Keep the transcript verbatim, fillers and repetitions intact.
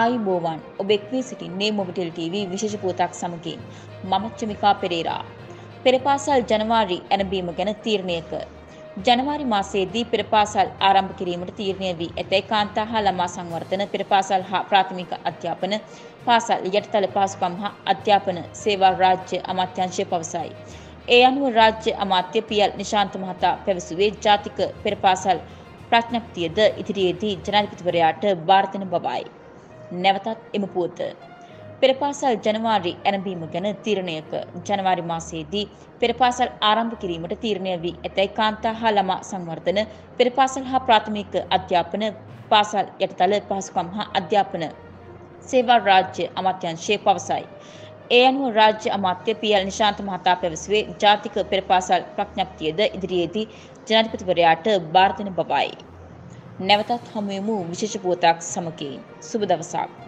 आयुबोवान ओबेक्विसिटी ने मोबिटिलिटी विशेष भूताक समगे ममचमिका पेरेरा पेरपासल जनवरी एनबीम गण तीर्णयक जनवरी मासेदी पेरपासल आरंभ किरीमट तीर्णयवी एते कांता हा लमा संवर्धन पेरपासल हा प्राथमिक अध्यापन पासल यटतल पासुकम हा अध्यापन सेवा राज्य अमात्यांश पवसाई ए अनुव राज्य अमात्य पीएल निशांत महता पेवसुवे जातिक पेरपासल ප්‍රඥප්තියද ඉදිරියේදී ජනාධිපතිවරයාට වාර්තන බවයි. නැවතත් එම පුවත. පෙරපාසල් ජනවාරි එනඹීම ගැන තීරණයක ජනවාරි මාසයේදී පෙරපාසල් ආරම්භ කිරීමට තීරණය වී ඇතැයි කාන්තා හා ළමා සංවර්ධන පෙරපාසල් හා ප්‍රාථමික අධ්‍යාපන පාසල් යටතල පහසුකම් හා අධ්‍යාපන සේවා රාජ්‍ය අමාත්‍යාංශයේ පවසයි. ඒ අනුව රාජ්‍ය අමාත්‍ය පී.එල්. නිශාන්ත මහතා පැවසුවේ ජාතික පෙරපාසල් ප්‍රඥප්තියද ඉදිරියේදී ජනාධිපතිවරයාට වාර්තන බවයි. නැවතත් හමුවෙමු විශේෂ පුවතක් සමගින්. සුබ දවසක්.